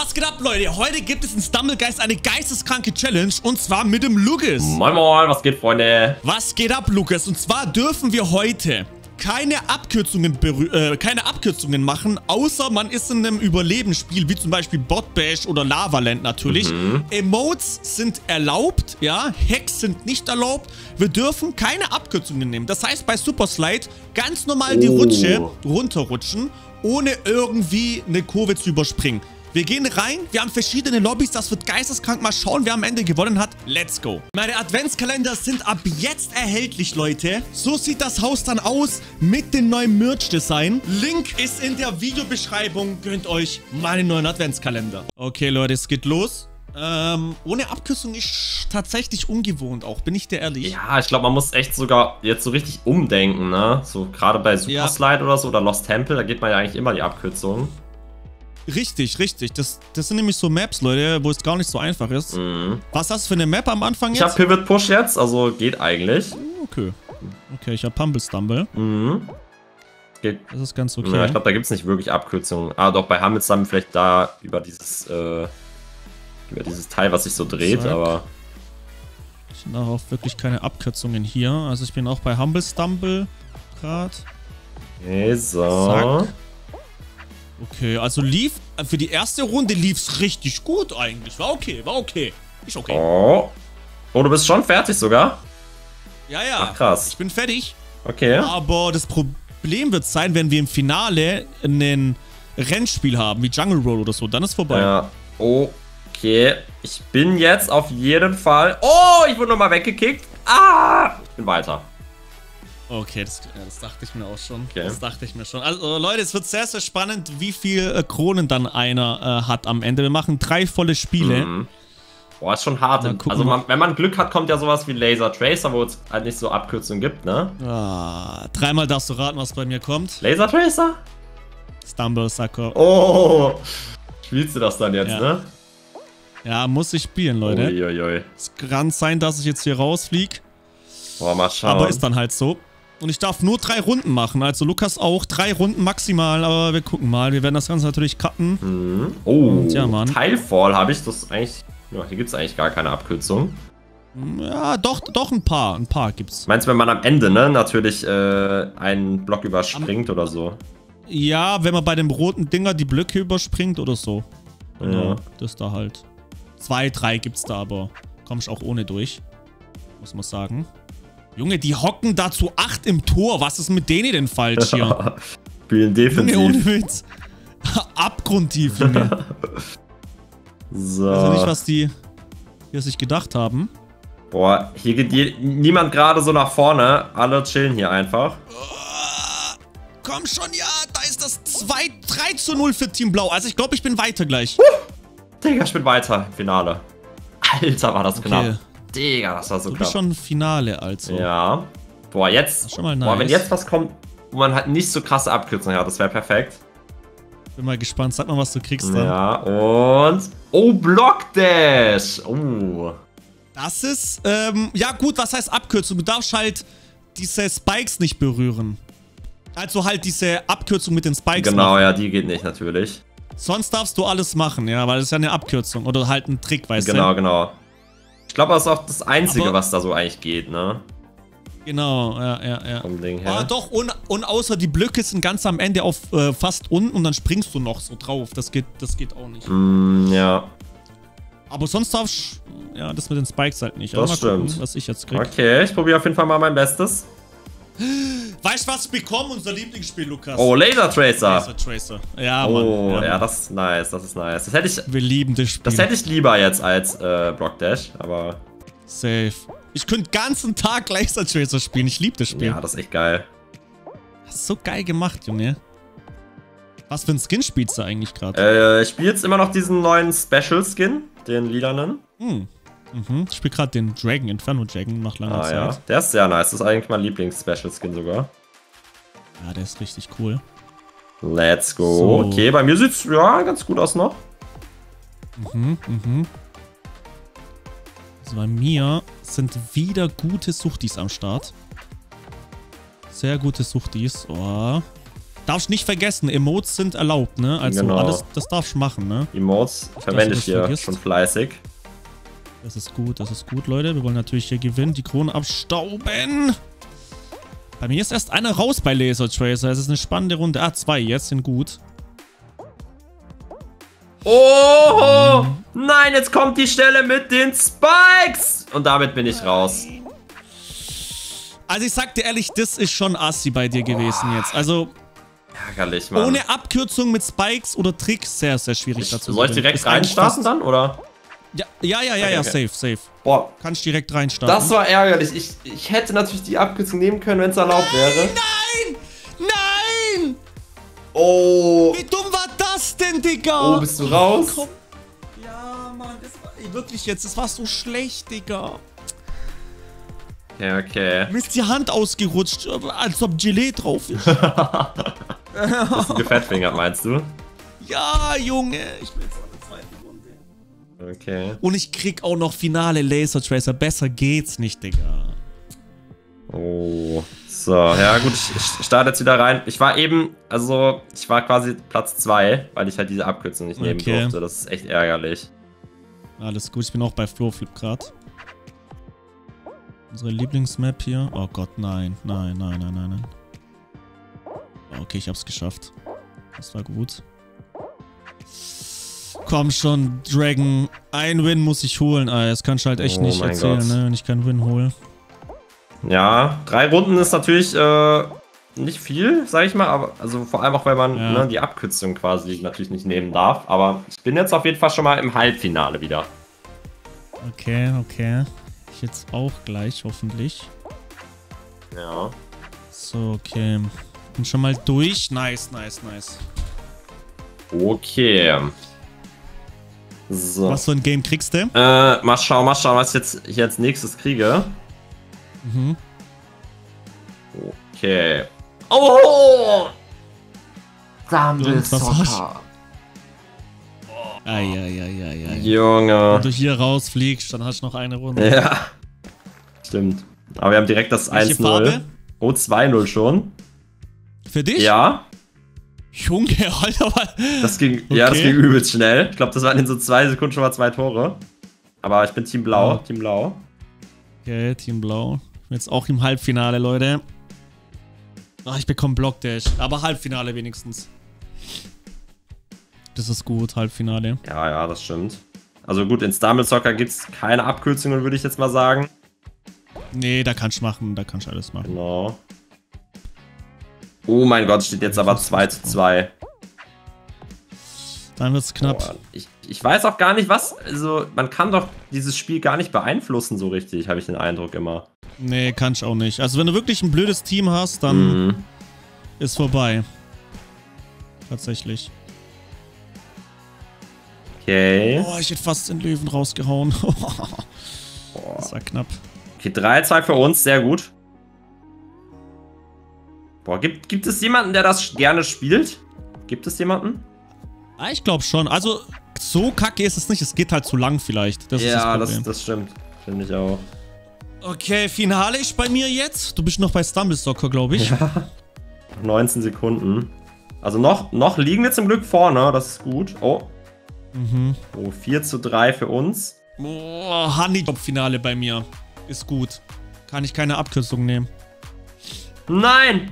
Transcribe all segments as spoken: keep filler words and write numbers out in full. Was geht ab, Leute? Heute gibt es in Stumble Guys eine geisteskranke Challenge und zwar mit dem Lukas. Moin moin, was geht, Freunde? Was geht ab, Lukas? Und zwar dürfen wir heute keine Abkürzungen, äh, keine Abkürzungen machen, außer man ist in einem Überlebensspiel, wie zum Beispiel Botbash oder Lavaland natürlich. Mhm. Emotes sind erlaubt, ja, Hacks sind nicht erlaubt. Wir dürfen keine Abkürzungen nehmen. Das heißt, bei Super Slide ganz normal oh. die Rutsche runterrutschen, ohne irgendwie eine Kurve zu überspringen. Wir gehen rein, wir haben verschiedene Lobbys, das wird geisteskrank. Mal schauen, wer am Ende gewonnen hat. Let's go. Meine Adventskalender sind ab jetzt erhältlich, Leute. So sieht das Haus dann aus mit dem neuen Merch-Design. Link ist in der Videobeschreibung. Gönnt euch meinen neuen Adventskalender. Okay, Leute, es geht los. Ähm, ohne Abkürzung ist tatsächlich ungewohnt auch, bin ich dir ehrlich. Ja, ich glaube, man muss echt sogar jetzt so richtig umdenken, ne? So gerade bei Super ja. Slide oder so oder Lost Temple, da geht man ja eigentlich immer die Abkürzung. Richtig, richtig. Das, das sind nämlich so Maps, Leute, wo es gar nicht so einfach ist. Mhm. Was hast du für eine Map am Anfang jetzt? Ich hab Pivot Push jetzt, also geht eigentlich. Okay. Okay, ich hab Humble Stumble. Mhm. Geht. Das ist ganz okay. Ja, ich glaube, da gibt's nicht wirklich Abkürzungen. Ah, doch, bei Humble Stumble vielleicht da über dieses, äh, über dieses Teil, was sich so dreht, Zack. aber... Ich bin auch wirklich keine Abkürzungen hier. Also ich bin auch bei Humble Stumble gerade. Okay, so. Zack. Okay, also lief, für die erste Runde lief's richtig gut eigentlich. War okay, war okay. Ist okay. Oh, oh du bist schon fertig sogar? Ja, ja. Ach, krass. Ich bin fertig. Okay. Aber das Problem wird sein, wenn wir im Finale ein Rennspiel haben, wie Jungle World oder so, dann ist vorbei. Ja, okay. Ich bin jetzt auf jeden Fall... Oh, ich wurde nochmal weggekickt. Ah, ich bin weiter. Okay, das, das dachte ich mir auch schon. Okay. Das dachte ich mir schon. Also Leute, es wird sehr, sehr spannend, wie viel Kronen dann einer äh, hat am Ende. Wir machen drei volle Spiele. Mhm. Boah, ist schon hart. Also man, wenn man Glück hat, kommt ja sowas wie Laser Tracer, wo es halt nicht so Abkürzungen gibt, ne? Ah, dreimal darfst du raten, was bei mir kommt. Laser Tracer? Stumble Sucker. Oh, spielst du das dann jetzt, ja. ne? Ja, muss ich spielen, Leute. Uiuiui. Es kann sein, dass ich jetzt hier rausfliege. Boah, mal schauen. Aber ist dann halt so. Und ich darf nur drei Runden machen, also Lukas auch. Drei Runden maximal, aber wir gucken mal. Wir werden das Ganze natürlich cutten. Mhm. Oh, ja, Mann. Teilfall habe ich. Das ist eigentlich. Ja, hier gibt es eigentlich gar keine Abkürzung. Ja, doch, doch ein paar. Ein paar gibt's. Meinst du, wenn man am Ende, ne, natürlich äh, einen Block überspringt am, oder so? Ja, wenn man bei dem roten Dinger die Blöcke überspringt oder so. Genau. Ja. Das da halt. Zwei, drei gibt's da, aber komm ich auch ohne durch. Muss man sagen. Junge, die hocken da zu acht im Tor. Was ist mit denen denn falsch hier? Spielen defensiv. Junge, ohne Witz. Abgrundtief, Junge. So. Also nicht, was die hier sich gedacht haben. Boah, hier geht je, niemand gerade so nach vorne. Alle chillen hier einfach. Oh, komm schon, ja. Da ist das drei zu null für Team Blau. Also ich glaube, ich bin weiter gleich. Uh, Digga, ich bin weiter im Finale. Alter, war das okay. knapp. Digga, das war so knapp. Du bist schon Finale, also. Ja. Boah, jetzt. Schon mal nice. Boah, wenn jetzt was kommt, wo man halt nicht so krasse Abkürzungen hat, das wäre perfekt. Bin mal gespannt. Sag mal, was du kriegst dann. Ja, und. Oh, Block Dash. Oh. Das ist. Ähm, ja, gut, was heißt Abkürzung? Du darfst halt diese Spikes nicht berühren. Also halt diese Abkürzung mit den Spikes. Genau, machen. ja, die geht nicht, natürlich. Sonst darfst du alles machen, ja, weil das ist ja eine Abkürzung. Oder halt ein Trick, weißt du? Genau, genau. Ich glaube, das ist auch das Einzige, aber, was da so eigentlich geht, ne? Genau, ja, ja, ja. Vom Ding her. Aber doch, und, und außer die Blöcke sind ganz am Ende auf äh, fast unten und dann springst du noch so drauf. Das geht, das geht auch nicht. Mm, ja. Aber sonst darfst du, ja, das mit den Spikes halt nicht. Das stimmt. Gucken, was ich jetzt krieg. Okay, ich probiere auf jeden Fall mal mein Bestes. Weißt du, was ich bekomme? Unser Lieblingsspiel, Lukas. Oh, Laser Tracer. Laser Tracer. Ja, Mann. Oh, ja, ja, das ist nice, das ist nice. Das hätte ich, Wir lieben das Spiel. Das hätte ich lieber jetzt als äh, Block Dash, aber... Safe. Ich könnte den ganzen Tag Laser Tracer spielen. Ich liebe das Spiel. Ja, das ist echt geil. Das ist so geil gemacht, Junge. Was für ein Skin spielst du eigentlich gerade? Äh, ich spiele jetzt immer noch diesen neuen Special Skin, den lilanen. Hm. Mhm. Ich spiele gerade den Dragon, Inferno Dragon, nach langer ah, Zeit. Ja. Der ist sehr nice. Das ist eigentlich mein Lieblings-Special-Skin sogar. Ja, der ist richtig cool. Let's go. So. Okay, bei mir sieht's ja ganz gut aus noch. Mhm, mhm. Also bei mir sind wieder gute Suchtis am Start. Sehr gute Suchtis. Oh. Darfst nicht vergessen, Emotes sind erlaubt, ne? Also genau. alles, das darfst du machen, ne? Emotes verwende ich hier schon fleißig. Das ist gut, das ist gut, Leute. Wir wollen natürlich hier gewinnen, die Krone abstauben. Bei mir ist erst einer raus bei Laser Tracer. Es ist eine spannende Runde. Ah, zwei jetzt sind gut. Oh, nein, jetzt kommt die Stelle mit den Spikes. Und damit bin ich raus. Also ich sag dir ehrlich, das ist schon assi bei dir oh. gewesen jetzt. Also ärgerlich, Mann. Ohne Abkürzung mit Spikes oder Tricks sehr, sehr schwierig ich, dazu. Soll ich direkt reinstarten dann, oder? Ja, ja, ja, ja, okay, ja okay. safe, safe. Boah. Kannst direkt reinstarten. Das war ärgerlich. Ich, ich hätte natürlich die Abkürzung nehmen können, wenn es erlaubt nein, wäre. Nein, nein! Oh. Wie dumm war das denn, Digga? Oh, bist du raus? Oh, komm. Ja, Mann, das war, ey, wirklich jetzt, das war so schlecht, Digga. Okay, okay. Mir ist die Hand ausgerutscht, als ob Gelee drauf ist. Bist du gefettfingert, meinst du? Ja, Junge. Ich will jetzt auch eine zweite Runde. Okay. Und ich krieg auch noch finale Laser Tracer. Besser geht's nicht, Digga. Oh. So, ja gut, ich, ich starte jetzt wieder rein. Ich war eben, also, ich war quasi Platz zwei, weil ich halt diese Abkürzung nicht nehmen okay. durfte. Das ist echt ärgerlich. Alles gut, ich bin auch bei Flo-Flip gerade. Unsere Lieblingsmap hier. Oh Gott, nein. Nein, nein, nein, nein, nein. Okay, ich hab's geschafft. Das war gut. Komm schon, Dragon. Ein Win muss ich holen. Ah, das kannst du halt echt oh nicht erzählen, ne, wenn ich keinen Win hole. Ja, drei Runden ist natürlich äh, nicht viel, sag ich mal. Aber also vor allem auch, weil man ja. ne, die Abkürzung quasi natürlich nicht nehmen darf. Aber ich bin jetzt auf jeden Fall schon mal im Halbfinale wieder. Okay, okay. Jetzt auch gleich, hoffentlich. Ja. So, okay. Bin schon mal durch. Nice, nice, nice. Okay. So. Was für ein Game kriegst du? Äh, mal schauen, mal schauen, was ich jetzt hier als nächstes kriege. Mhm. Okay. Oh! Dumble Soccer. Eieieiei. Junge. Wenn du hier rausfliegst, dann hast du noch eine Runde. Ja. Stimmt. Aber wir haben direkt das eins null. Oh, zwei null schon. Für dich? Ja. Junge, Alter. Das ging, okay. Ja, das ging übelst schnell. Ich glaube, das waren in so zwei Sekunden schon mal zwei Tore. Aber ich bin Team Blau. Oh. Team Blau. Okay, Team Blau. Ich bin jetzt auch im Halbfinale, Leute. Ach, ich bekomme Block Dash. Aber Halbfinale wenigstens. Das ist gut, Halbfinale. Ja, ja, das stimmt. Also gut, in Stumble Soccer gibt es keine Abkürzungen, würde ich jetzt mal sagen. Nee, da kannst du machen, da kannst du alles machen. Genau. Oh mein Gott, steht jetzt aber zwei zu zwei. Dann wird's knapp. Oh, ich, ich weiß auch gar nicht, was. Also, man kann doch dieses Spiel gar nicht beeinflussen, so richtig, habe ich den Eindruck immer. Nee, kannst du auch nicht. Also, wenn du wirklich ein blödes Team hast, dann mhm. ist vorbei. Tatsächlich. Okay. Oh, ich hätte fast den Löwen rausgehauen. Das war knapp. Okay, drei zwei für uns, sehr gut. Boah, gibt, gibt es jemanden, der das gerne spielt? Gibt es jemanden? Ah, ich glaube schon. Also, so kacke ist es nicht. Es geht halt zu lang vielleicht. Das ja, ist das, das, das stimmt. Finde ich auch. Okay, Finale ist bei mir jetzt. Du bist noch bei Stumble Soccer, glaube ich. Ja. neunzehn Sekunden. Also noch, noch liegen wir zum Glück vorne. Das ist gut. Oh. Mhm. Oh, vier zu drei für uns. Oh, Honeydrop-Finale bei mir. Ist gut. Kann ich keine Abkürzung nehmen. Nein!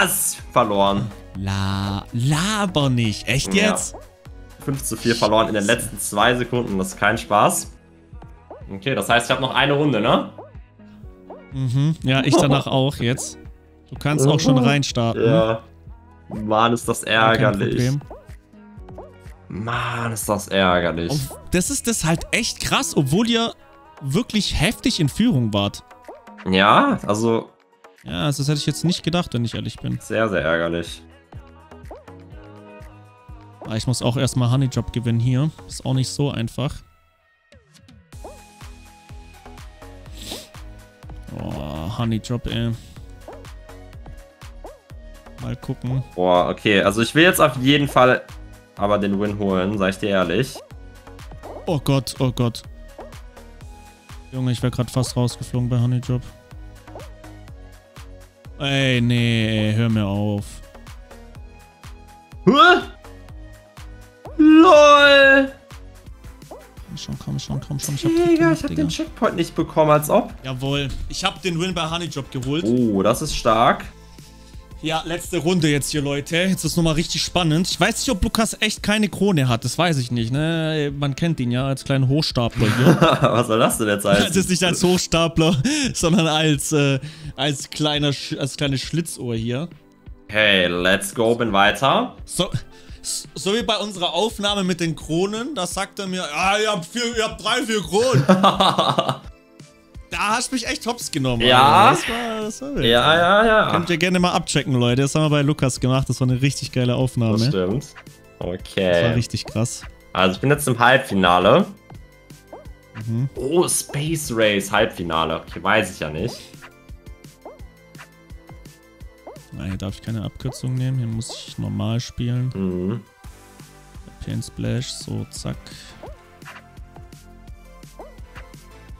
Was? Verloren. La laber nicht. Echt jetzt? Ja. fünf zu vier verloren in den letzten zwei Sekunden. Das ist kein Spaß. Okay, das heißt, ich habe noch eine Runde, ne? Mhm. Ja, ich danach auch jetzt. Du kannst auch schon reinstarten. Ja. Mann, ist das ärgerlich. Mann, ist das ärgerlich. Und das ist das halt echt krass, obwohl ihr wirklich heftig in Führung wart. Ja, also... Ja, also das hätte ich jetzt nicht gedacht, wenn ich ehrlich bin. Sehr, sehr ärgerlich. Aber ich muss auch erstmal Honeydrop gewinnen hier. Ist auch nicht so einfach. Oh, Honeydrop, ey. Mal gucken. Boah, okay. Also ich will jetzt auf jeden Fall... aber den Win holen, sag ich dir ehrlich. Oh Gott, oh Gott. Junge, ich wäre gerade fast rausgeflogen bei Honeydrop. Ey, nee, hör mir auf. Huh? LOL! Komm schon, komm schon, komm schon. Ich hab, Digga, gemacht, ich hab Digga. den Checkpoint nicht bekommen, als ob. Jawohl. Ich hab den Win bei Honeydrop geholt. Oh, das ist stark. Ja, letzte Runde jetzt hier, Leute. Jetzt ist nochmal richtig spannend. Ich weiß nicht, ob Lukas echt keine Krone hat. Das weiß ich nicht, ne? Man kennt ihn ja als kleinen Hochstapler hier. Was soll das denn jetzt heißen? Das ist nicht als Hochstapler, sondern als, äh, als, kleiner Sch als kleine Schlitzohr hier. Hey, let's go, bin weiter. So, so wie bei unserer Aufnahme mit den Kronen, da sagt er mir, ah, ihr habt, vier, ihr habt drei, vier Kronen. Da hast du mich echt hops genommen. Ja, das war, das war ja, ja, ja. Könnt ihr gerne mal abchecken, Leute. Das haben wir bei Lukas gemacht. Das war eine richtig geile Aufnahme. Das stimmt. Okay. Das war richtig krass. Also ich bin jetzt im Halbfinale. Mhm. Oh, Space Race Halbfinale. Okay, weiß ich ja nicht. Nein, hier darf ich keine Abkürzung nehmen. Hier muss ich normal spielen. Mhm. Pin Splash, so, zack.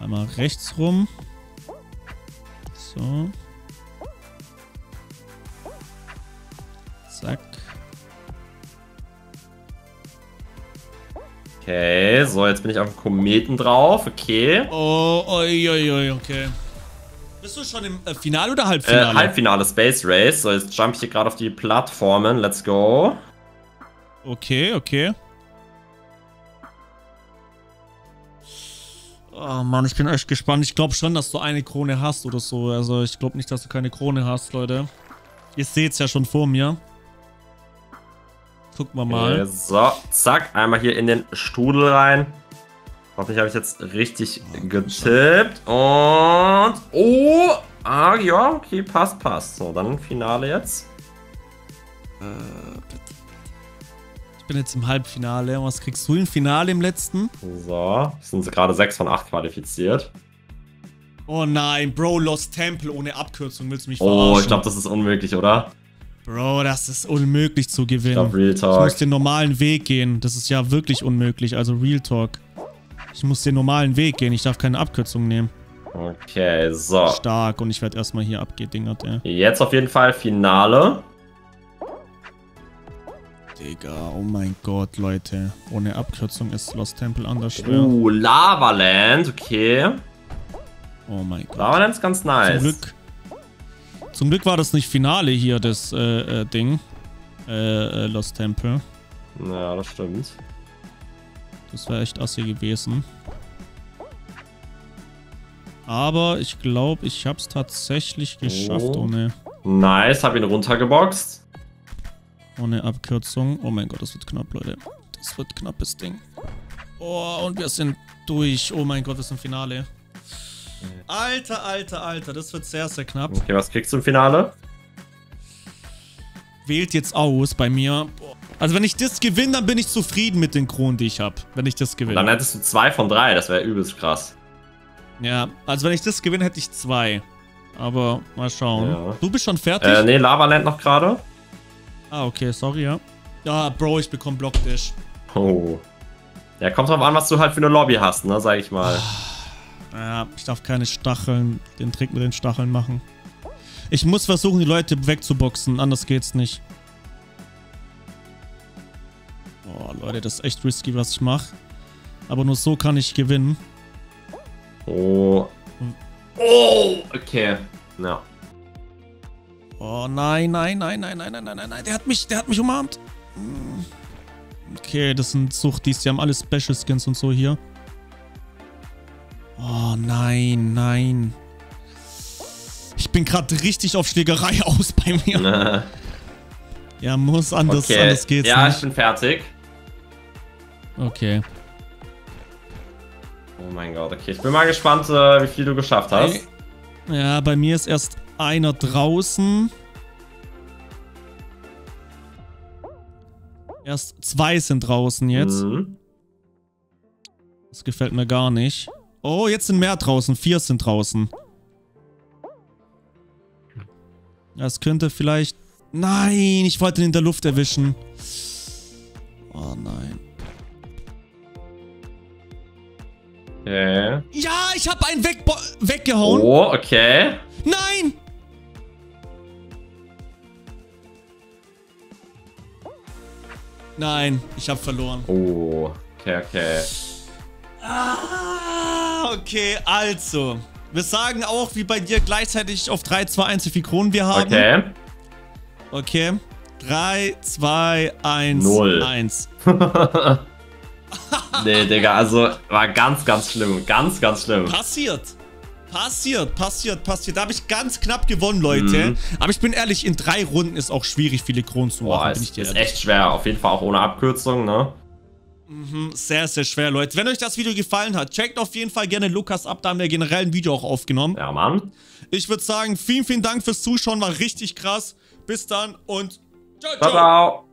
Einmal rechts rum. So. Zack. Okay, so, jetzt bin ich auf dem Kometen drauf. Okay. Oh, oi, oi, oi, okay. Bist du schon im Finale oder Halbfinale? Äh, Halbfinale, Space Race. So, jetzt jump ich hier gerade auf die Plattformen. Let's go. Okay, okay. Oh Mann, ich bin echt gespannt. Ich glaube schon, dass du eine Krone hast oder so. Also ich glaube nicht, dass du keine Krone hast, Leute. Ihr seht es ja schon vor mir. Gucken wir mal. Okay, so, zack. Einmal hier in den Strudel rein. Hoffentlich habe ich jetzt richtig oh, getippt. Und... Oh! Ah, ja, okay, passt, passt. So, dann Finale jetzt. Ich bin jetzt im Halbfinale. Was kriegst du im Finale im letzten? So, sind sie gerade sechs von acht qualifiziert. Oh nein, Bro, Lost Temple ohne Abkürzung. Willst du mich verarschen? Oh, ich glaube, das ist unmöglich, oder? Bro, das ist unmöglich zu gewinnen. Ich glaub, Real Talk. Ich muss den normalen Weg gehen. Das ist ja wirklich unmöglich, also Real Talk. Ich muss den normalen Weg gehen, ich darf keine Abkürzung nehmen. Okay, so. Stark, und ich werde erstmal hier abgedingert, ey. Jetzt auf jeden Fall Finale. Digga, oh mein Gott, Leute. Ohne Abkürzung ist Lost Temple anders schwer. Uh, Lavaland, okay. Oh mein Gott. Lavaland ist ganz nice. Zum Glück, zum Glück war das nicht Finale hier, das äh, äh, Ding. Äh, äh, Lost Temple. Ja, das stimmt. Das wäre echt assi gewesen. Aber ich glaube, ich habe es tatsächlich geschafft oh. ohne... Nice, habe ihn runtergeboxt. Ohne Abkürzung. Oh mein Gott, das wird knapp, Leute. Das wird knappes Ding. Oh, und wir sind durch. Oh mein Gott, das ist ein Finale. Alter, alter, alter. Das wird sehr, sehr knapp. Okay, was kriegst du im Finale? Wählt jetzt aus bei mir. Boah. Also wenn ich das gewinne, dann bin ich zufrieden mit den Kronen, die ich habe. Wenn ich das gewinne. Dann hättest du zwei von drei, das wäre übelst krass. Ja, also wenn ich das gewinne, hätte ich zwei. Aber mal schauen. Ja. Du bist schon fertig? Äh, nee, Lavaland noch gerade. Ah, okay, sorry, ja. Ja, Bro, ich bekomme Block Dash. Oh. Ja, kommt drauf an, was du halt für eine Lobby hast, ne, sag ich mal. Ja, ich darf keine Stacheln, den Trick mit den Stacheln machen. Ich muss versuchen, die Leute wegzuboxen, anders geht's nicht. Oh, Leute, das ist echt risky, was ich mache. Aber nur so kann ich gewinnen. Oh. Oh, okay. Ja. Oh, nein, nein, nein, nein, nein, nein, nein, nein, nein. Der hat mich, der hat mich umarmt. Okay, das sind Zuchtis, die haben alle Special Skins und so hier. Oh, nein, nein. Ich bin gerade richtig auf Schlägerei aus bei mir. Na. Ja, muss anders, okay. anders geht's Ja, nicht. Ich bin fertig. Okay. Oh mein Gott, okay. Ich bin mal gespannt, wie viel du geschafft hast. Ja, bei mir ist erst einer draußen. Erst zwei sind draußen jetzt. Mhm. Das gefällt mir gar nicht. Oh, jetzt sind mehr draußen. Vier sind draußen. Das könnte vielleicht... Nein, ich wollte ihn in der Luft erwischen. Oh nein. Okay. Ja, ich habe einen weggehauen. Oh, okay. Nein! Nein, ich habe verloren. Oh, okay, okay. Ah, okay, also. Wir sagen auch, wie bei dir, gleichzeitig auf drei, zwei, eins, wie viele Kronen wir haben. Okay. Okay. drei, zwei, eins, null, eins. Nee, Digga, also war ganz, ganz schlimm. Ganz, ganz schlimm. Passiert. Passiert, passiert, passiert. Da habe ich ganz knapp gewonnen, Leute. Mhm. Aber ich bin ehrlich, in drei Runden ist auch schwierig, viele Kronen zu machen. Boah, bin ich dir ist ehrlich. Echt schwer. Auf jeden Fall auch ohne Abkürzung, ne? Mhm, sehr, sehr schwer, Leute. Wenn euch das Video gefallen hat, checkt auf jeden Fall gerne Lukas ab. Da haben wir generell ein Video auch aufgenommen. Ja, Mann. Ich würde sagen, vielen, vielen Dank fürs Zuschauen. War richtig krass. Bis dann und ciao, ciao. Ciao, ciao.